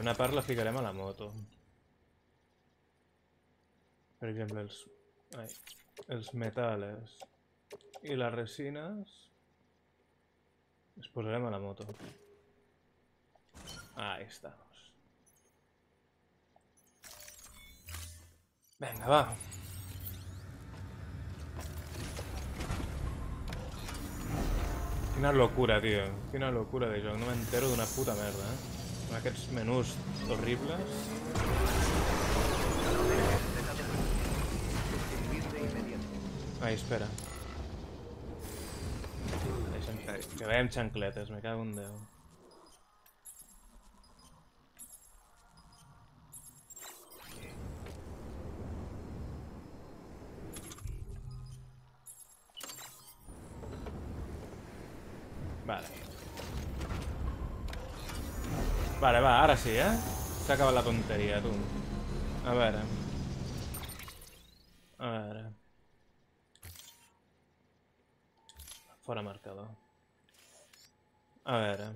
una part la ficarem a la moto. Per exemple, els metales i les resines les posarem a la moto. Ahí estamos. Venga, va. Quina locura, tío. Quina locura de joc. No m'entero d'una puta merda, eh? Amb aquests menús horribles. Ai, espera. Que veiem xancletes, me cago en Déu. Vale. Vale, va, ahora sí, ¿eh? Se acaba la tontería, tú. A ver. A ver. Fuera marcado. A ver.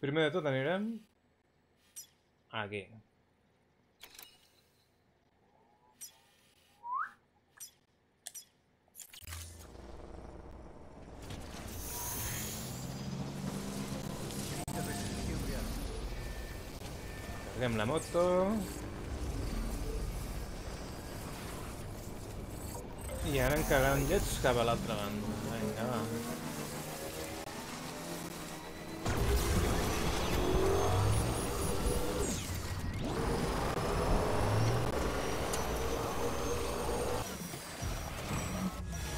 Primero de todo anirem aquí. Carguem la moto. I ara encarrem llets cap a l'altra banda. Vinga, va.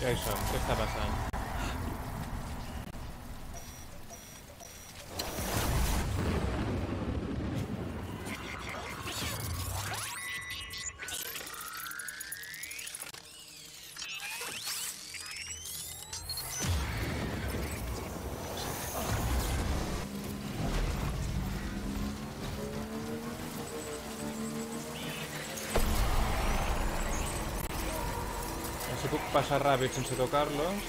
Ja hi som, què està passant? Pasa rápido sin tocarlos.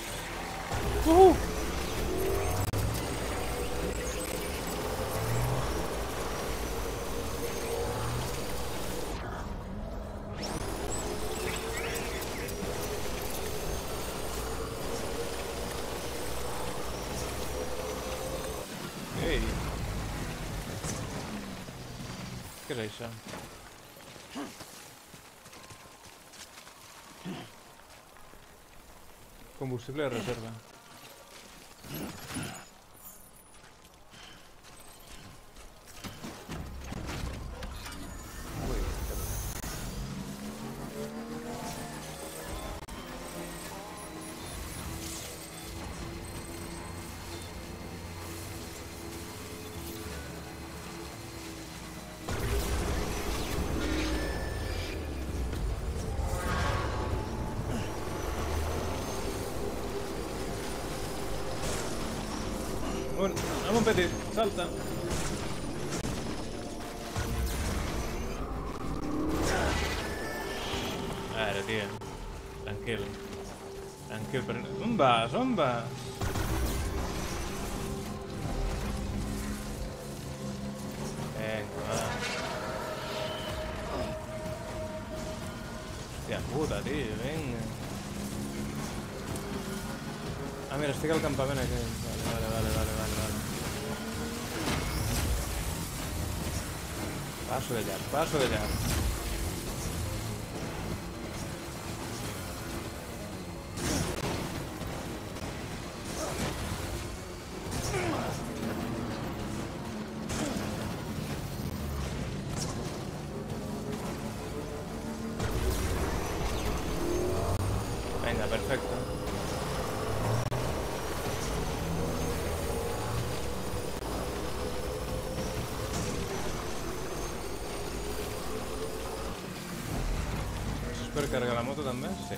Hey. ¿Qué es eso? Combustible de reserva. Salta. A veure, tio. Tranquil. Tranquil, però... On vas? On vas? Vinga, va. Hòstia puta, tio. Vinga. Ah, mira, estic al campament aquí. Vale. Paso de allá, paso de allá. Venga, perfecto. Carga la moto també? Sí.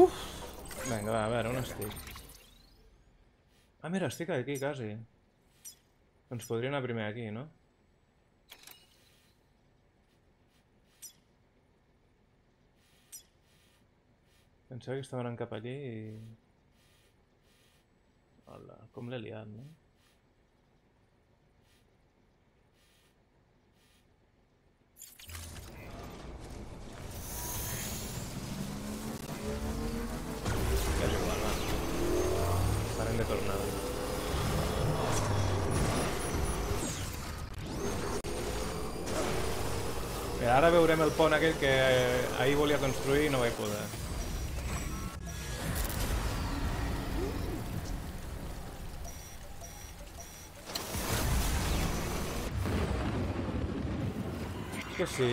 Uf! Vinga, va, a veure, on estic? Ah, mira, estic aquí, quasi. Doncs podria anar primer aquí, no? Pensava que estaven cap allí i... Hola, com l'he liat, no? És igual, va. Paren de tornar-ho. Ara veurem el pont aquell que ahir volia construir i no vaig poder. Que sí...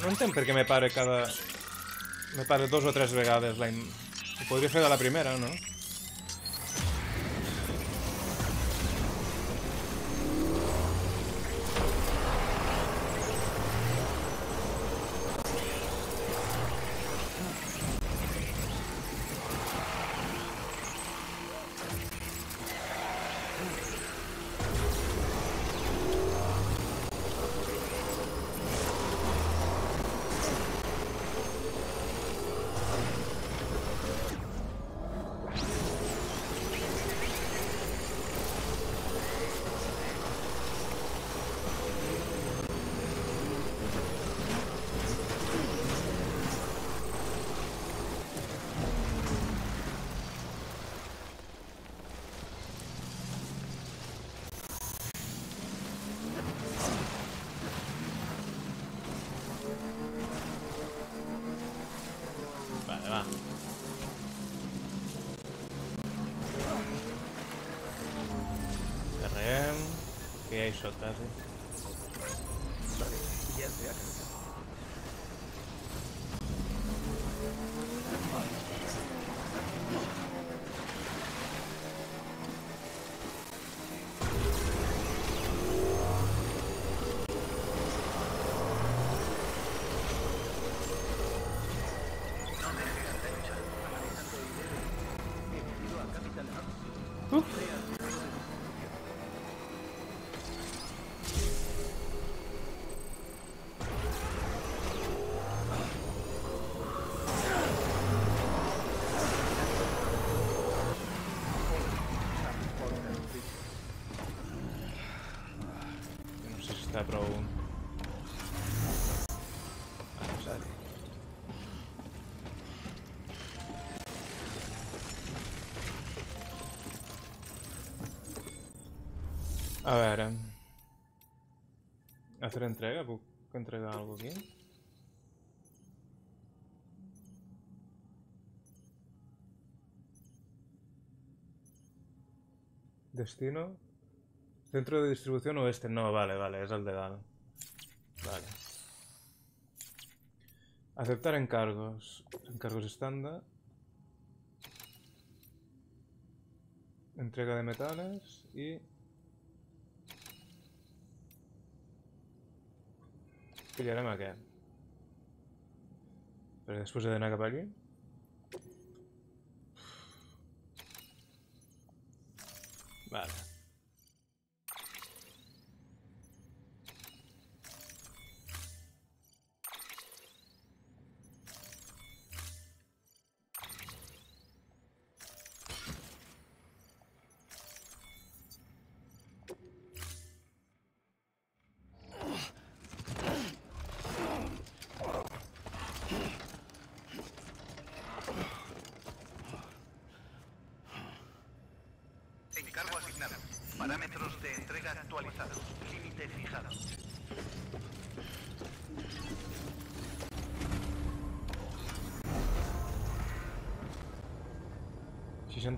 No entenc per què me pare cada... Me pare 2 o 3 vegades l'any. Ho podria fer de la primera, no? A veure... A fer entrega? Puc entregar alguna cosa aquí? Destino... Centro de distribución oeste. No, vale, vale, es el de dado. Vale. Aceptar encargos. Encargos estándar. Entrega de metales y... Pillarem aquest. Però després he d'anar cap aquí. Vale.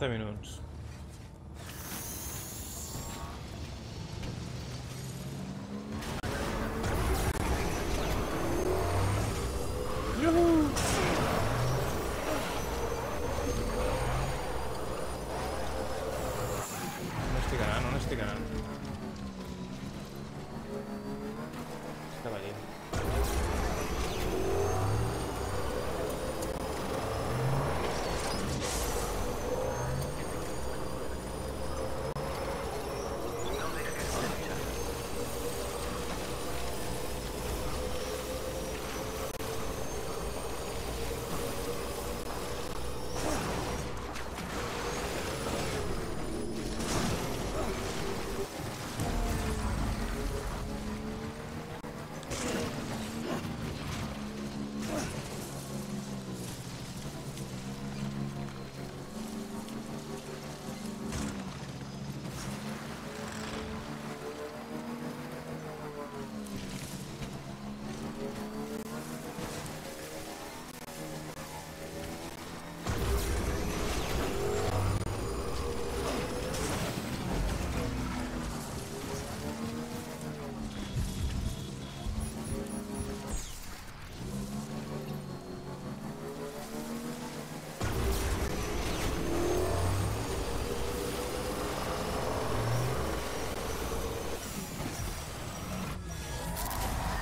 Minuts. Yuhu! No estic anant. Estava allà.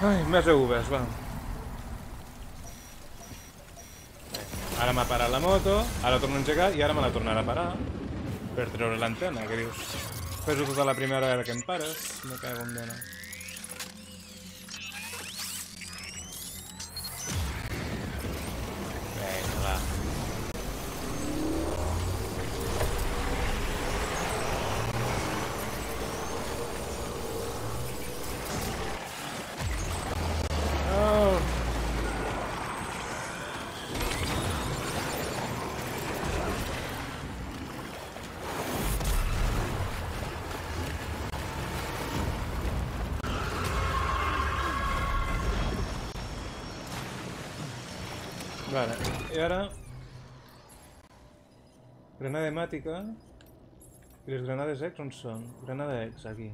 Ay, más de uvas, va. Ara m'ha parat la moto, ara torno a engegar i ara me la tornarà a parar per treure l'antena, que dius. Fes-ho tota la primera vegada que em pares, me cago en dona. Vinga, va. Vale, i ara... Granada hemàtica... I les granades X on són? Granada X, aquí.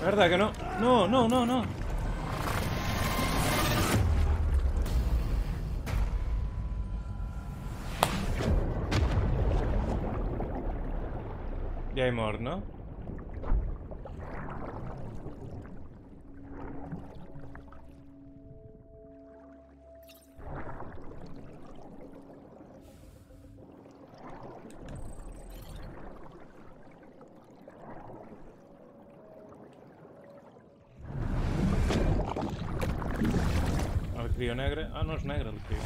Verdad que no. No, no, no, no. Ja he mort, no? Negre. Ah, no és negre el tio.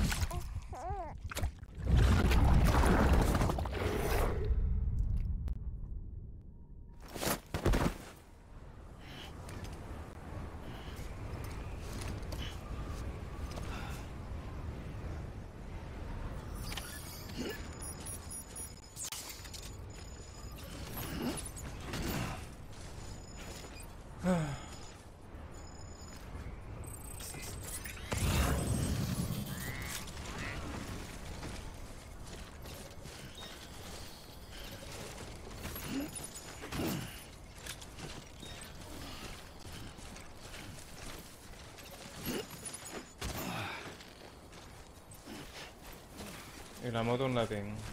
I la moto on la tinc?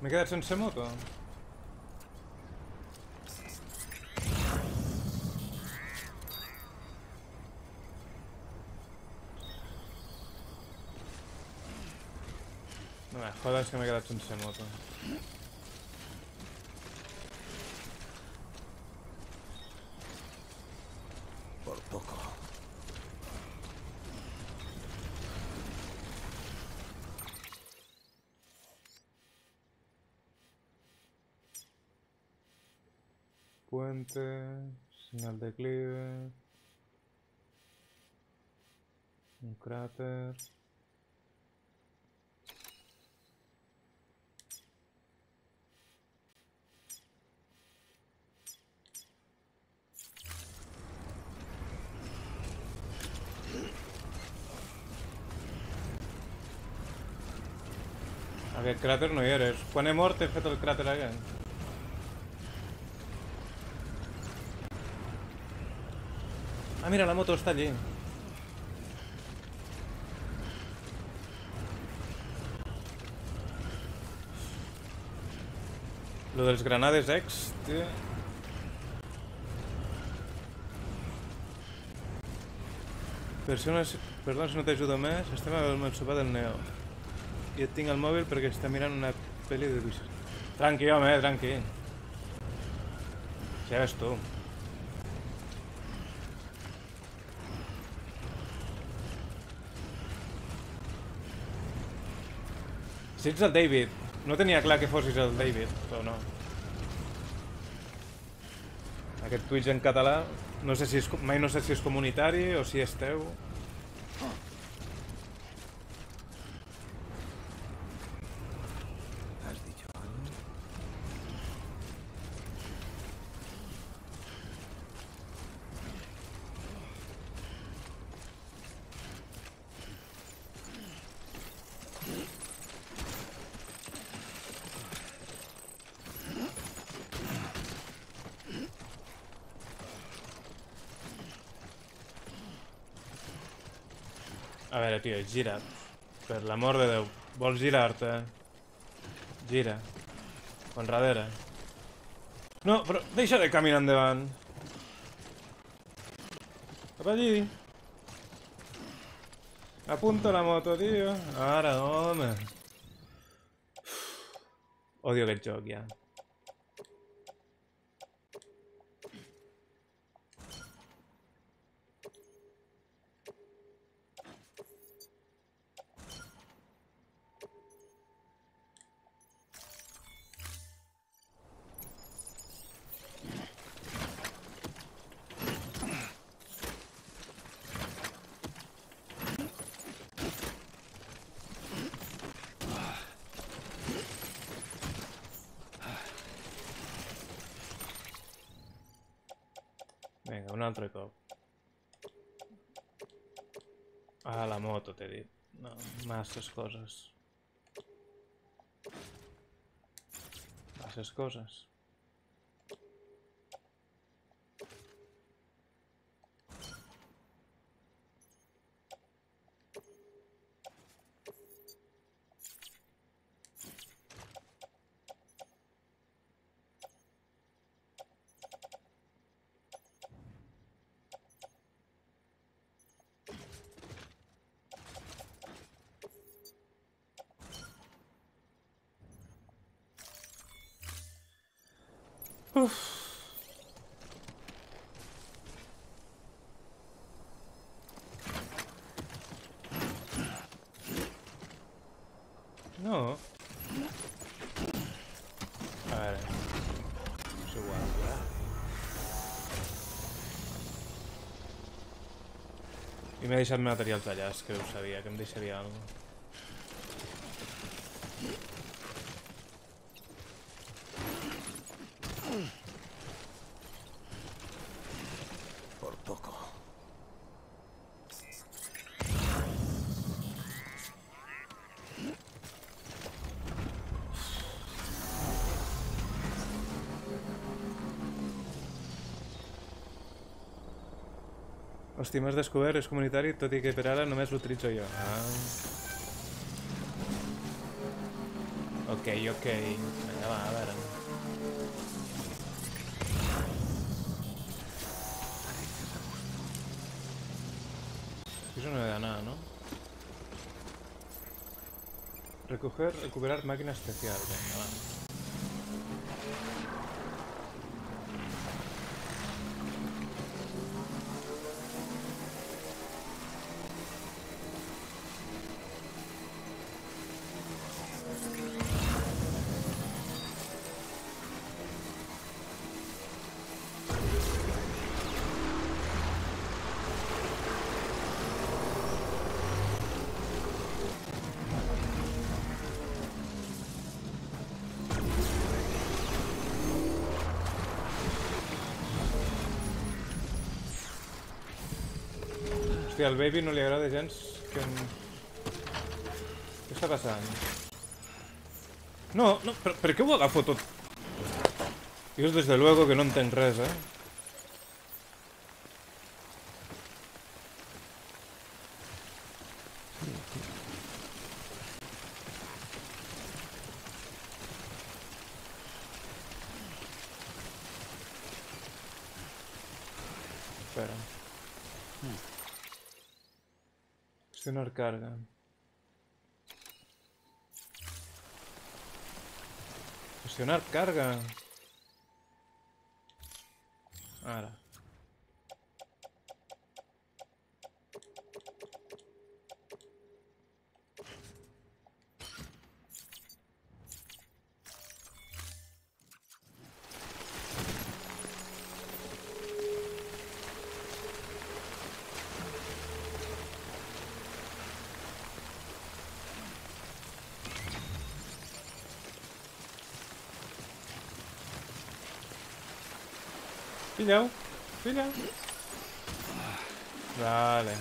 M'he quedat sense moto? No me jodes que m'he quedat sense moto. Señal de declive, un cráter. Aquest cràter no hi eres. Quan he mort he fet el cràter aquest. Ah, mira, la moto está allí. Lo de las granadas X, tío. Persones, perdón si no t'ajudo més, estem amb el sopar del Neo. I et tinc el mòbil perquè està mirant una pel·li de... Tranqui, home, tranqui. Ya ves tú. Si es el David. No tenía claro que fossis el David, o no. Aquest Twitch en català, no sé si és, mai no sé si és comunitari o si esteu. ¿Has dicho algo? A veure, tio, gira. Per l'amor de Déu. Vols girar-te? Gira. Enrere. No, però deixa de caminar endavant. Cap allí. Apunta la moto, tio. Ara, home. Uf. Odio aquest joc, ja. Vinga, un altre cop. Ah, la moto, t'he dit. No, masses coses. Masses coses. Uf. No. A ver. Es igual, ¿verdad? Y me he dejado material tallado, que lo sabía, que me dejaría algo. Hosti, m'has descobert, és comunitari, tot i que per ara només l'utilitzo jo. Ah. Ok, ok. Vinga, va, a veure. Eso no me da nada, ¿no? Recoger, recuperar máquina especial. Venga, va. Al Baby no le agrada gens que... Què està passant? No, no, per què ho agafo tot? Jo des de luego que no entenc res, eh? Espera. No carga. Gestionar carga. Voilà. Cuidado, cuidado. Vale.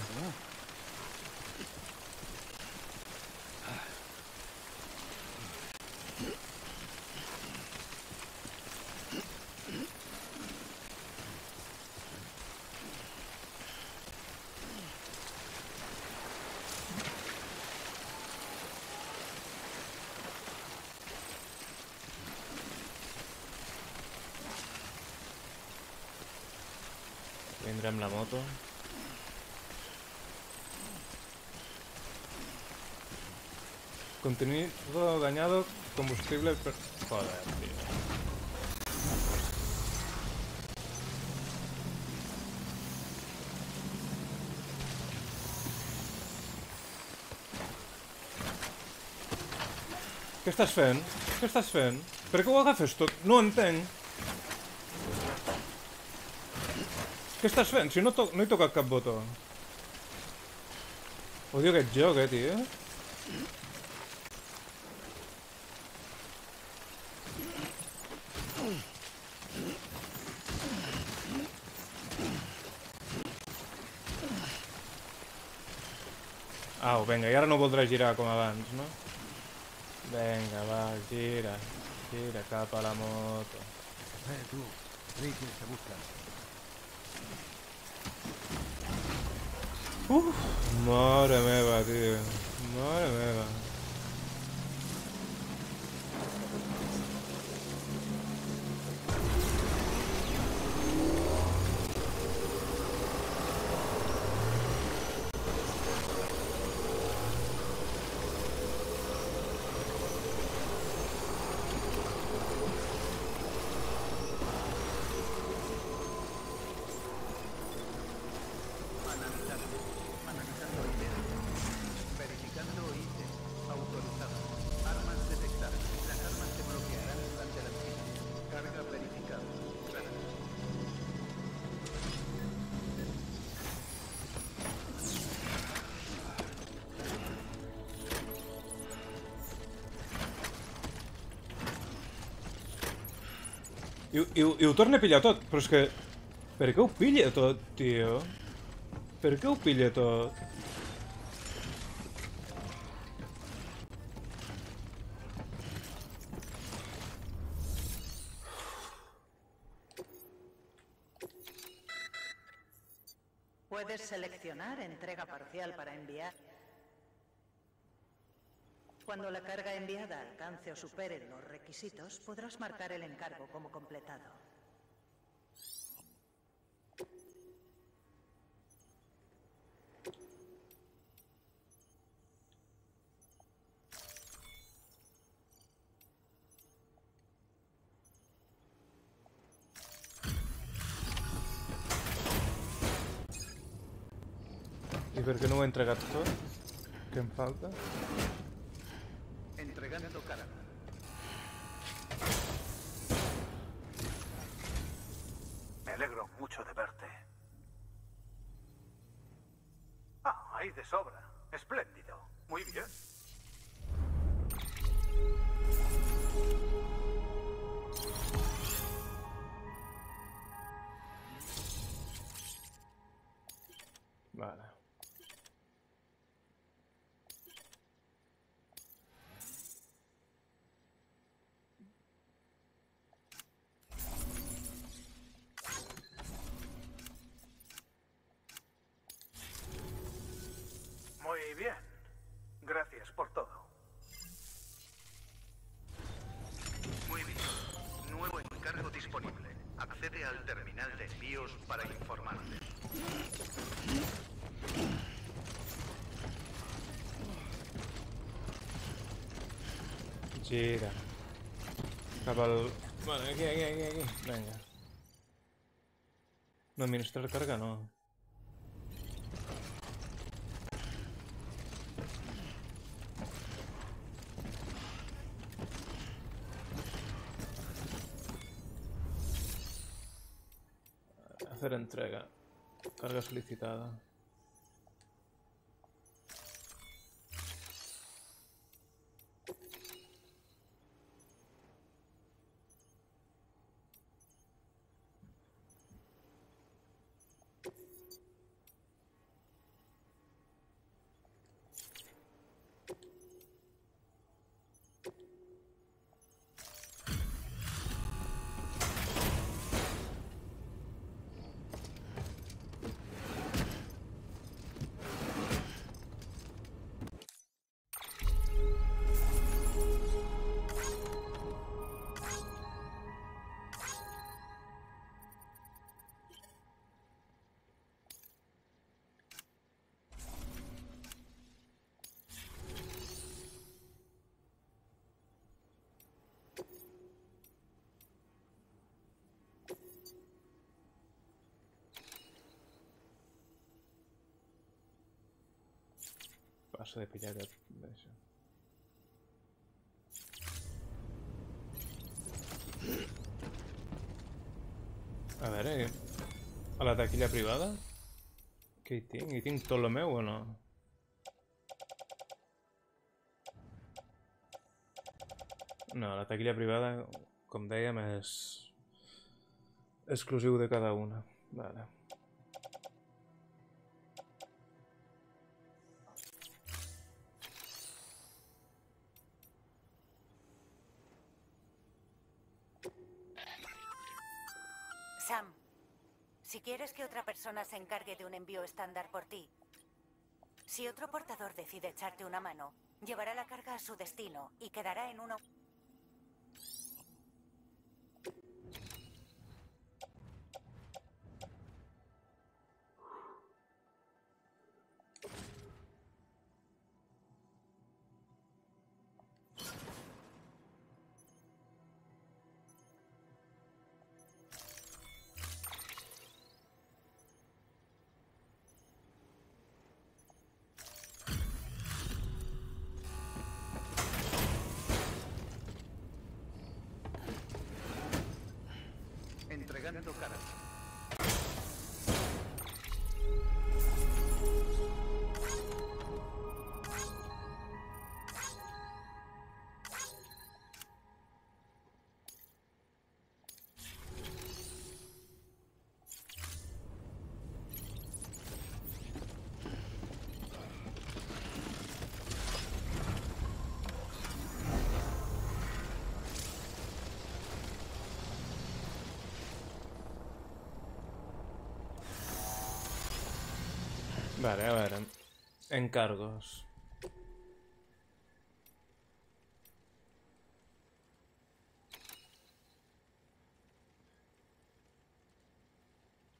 La moto. Contenido dañado, combustible per... Joder, tío. Què estàs fent? Què estàs fent? Per què ho agafes tot? No entenc. Què estàs fent? Si no he tocat cap botó. Odio aquest joc, tio. Au, vinga, i ara no voldrà girar com abans, no? Vinga, va, gira. Gira cap a la moto. Tu, Ricky, te buscas. Uf, madre meva, tío. Madre meva. I ho torna a pillar tot, però és que... Per què ho pilla tot, tio? Per què ho pilla tot? Puedes seleccionar entrega parcial para enviar. Cuando la carga enviada alcance o supere los requisitos, podrás marcar el encargo como completado. ¿Y por qué no voy a entregar todo? ¿Qué me falta? Entregando carga. Me alegro mucho de verte. Ah, hay de sobra. Espléndido. Muy bien. Vale. Gira. Cap al... Bueno, aquí, venga. No, administrar carga no. Hacer entrega. Carga solicitada. Paso de pillar eso. A ver, a la taquilla privada. ¿Qué tiene? ¿Tiene todo lo mío o no? No, la taquilla privada, com dèiem, és exclusiu de cada una. Vale. ¿Quieres que otra persona se encargue de un envío estándar por ti? Si otro portador decide echarte una mano, llevará la carga a su destino y quedará en uno... Entregando carga. Vale, a ver, encargos.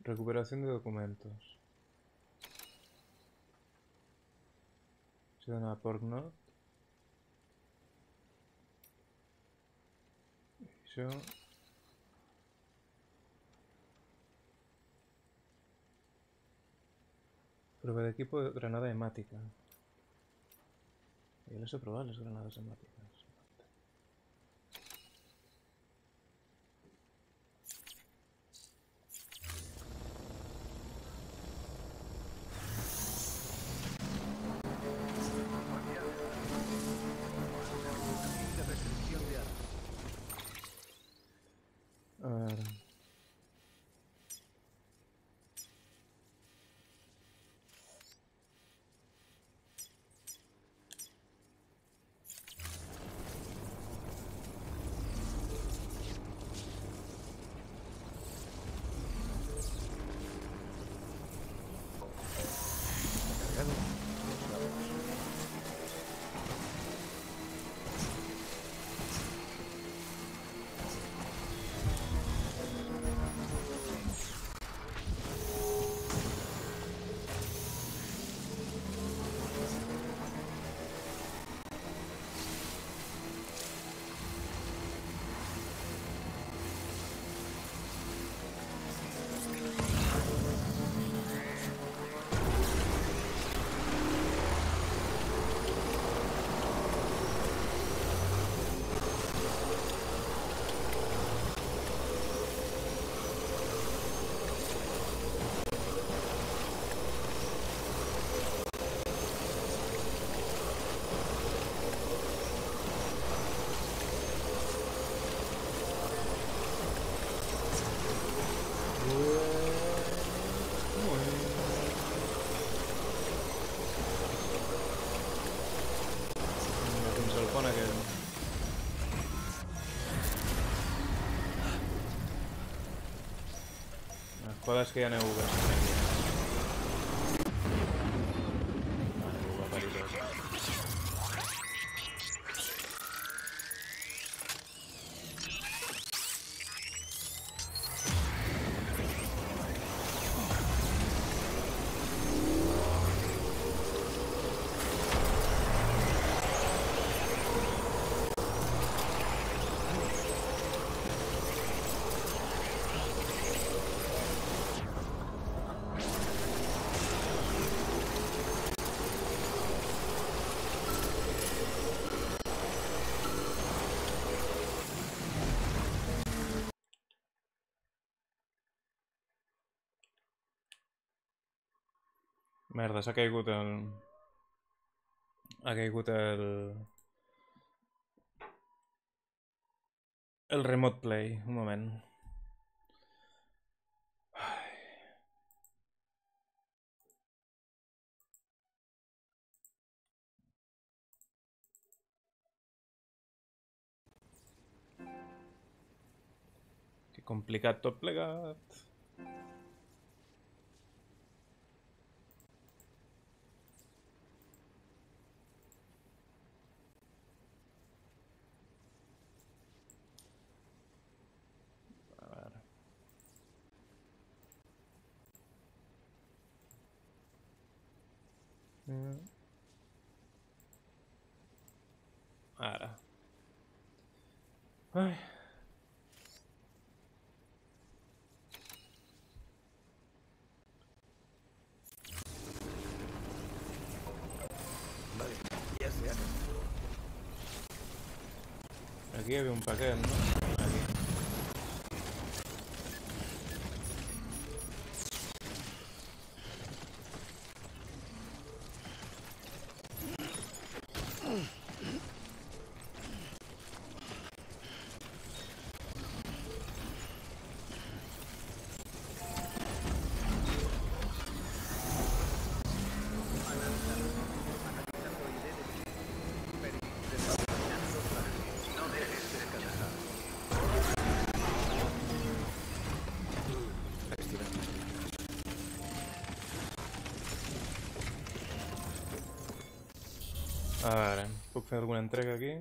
Recuperación de documentos. Se da una Porknot. Eso. Prueba de equipo de granada hemática. Yo les he probado las granadas hemáticas. Juegas que ya no hay merda, s'ha caigut el... Ha caigut el... El remote play. Un moment. Que complicat tot plegat. Ara. Ai. Vale, ja sé. Aquí hi havia un paquet, no? A veure, puc fer alguna entrega aquí?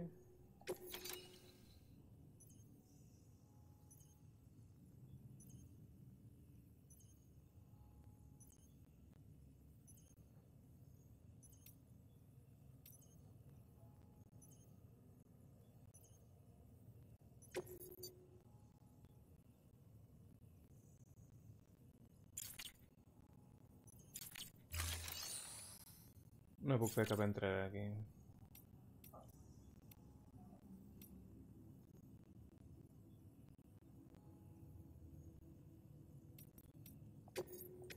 No puc fer cap entrega aquí.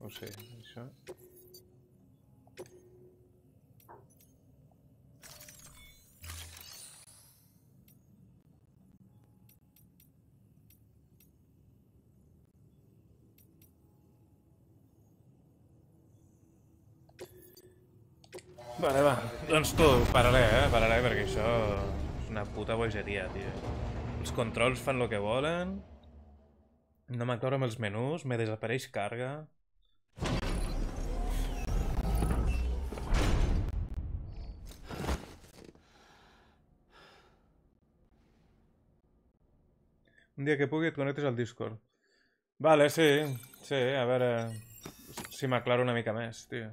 O sí, això. Vale, va. Doncs tu, pararé, pararé, perquè això és una puta bogeria, tio. Els controls fan el que volen. No m'acord amb els menús, me desapareix carga. Un dia que pugui et connectes al Discord. Vale, sí. Sí, a veure... si m'aclaro una mica més, tio.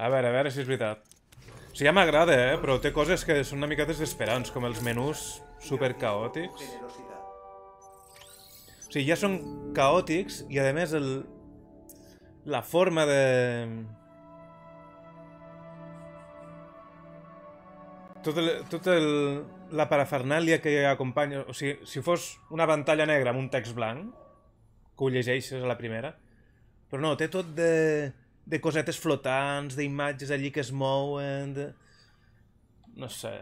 A veure si és veritat. O sigui, ja m'agrada, però té coses que són una mica desesperants, com els menús supercaòtics. O sigui, ja són caòtics i, a més, el... la forma de... Tot la parafernàlia que acompanya... O sigui, si fos una pantalla negra amb un text blanc, que ho llegeixes a la primera, però no, té tot de cosetes flotants, d'imatges allí que es mouen... No sé...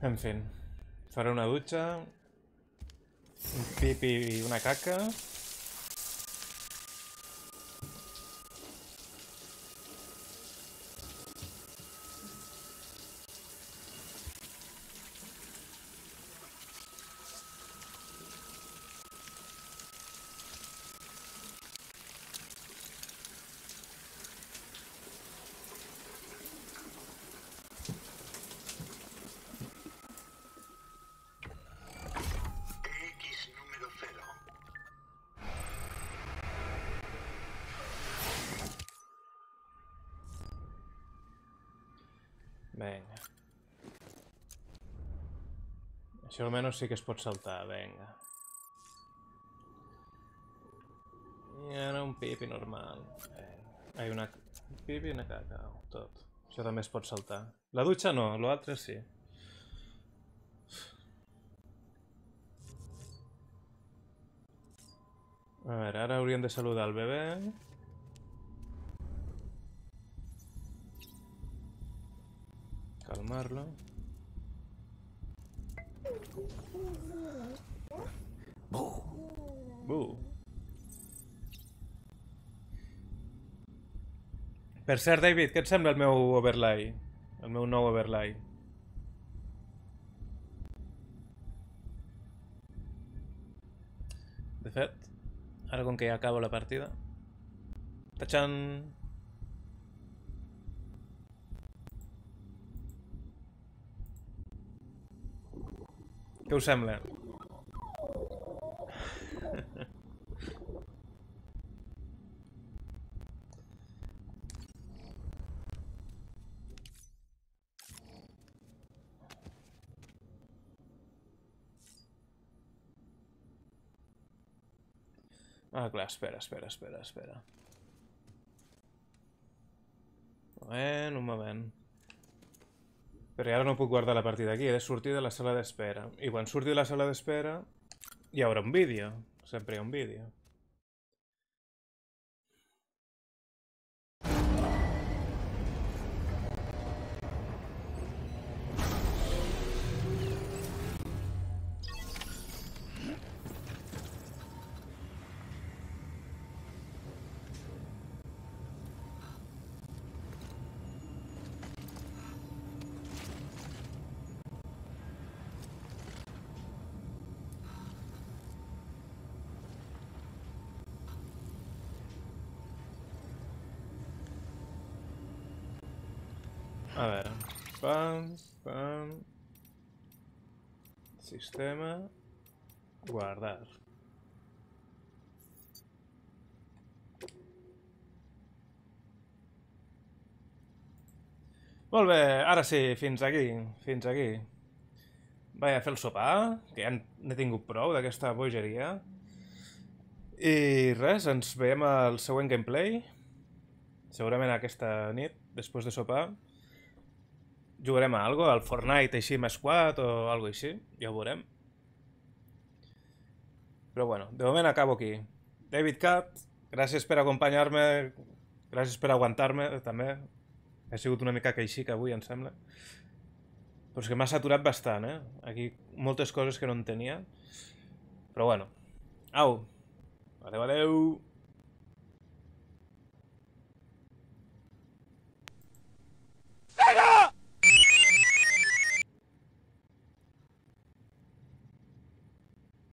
En fin. Faré una ducha. Un pipi y una caca. Vinga. Això almenys sí que es pot saltar, vinga. I ara un pipi normal. Hi ha una pipi i una caca, tot. Això també es pot saltar. La dutxa no, l'altre sí. A veure, ara hauríem de saludar el bebè. Calmarlo. Per cert, David, què et sembla el meu overlay? El meu nou overlay. De fet, ara com que ja acabo la partida... Tachan! Què us sembla? Ah, clar, espera. Un moment. Però ara no puc guardar la partida aquí, he de sortir de la sala d'espera. I quan surti de la sala d'espera hi haurà un vídeo. Sempre hi ha un vídeo. A veure, pam, sistema, guardar. Molt bé, ara sí, fins aquí. Vaig a fer el sopar, que ja n'he tingut prou d'aquesta bogeria. I res, ens veiem al següent gameplay, segurament aquesta nit, després de sopar. Jugarem a algo, al Fortnite així més 4 o algo així, ja ho veurem. Però bueno, de moment acabo aquí. David Kapp, gràcies per acompanyar-me, gràcies per aguantar-me també. He sigut una mica queixic avui, em sembla. Però és que m'ha saturat bastant, eh? Aquí moltes coses que no en tenia. Però bueno, au, adeu.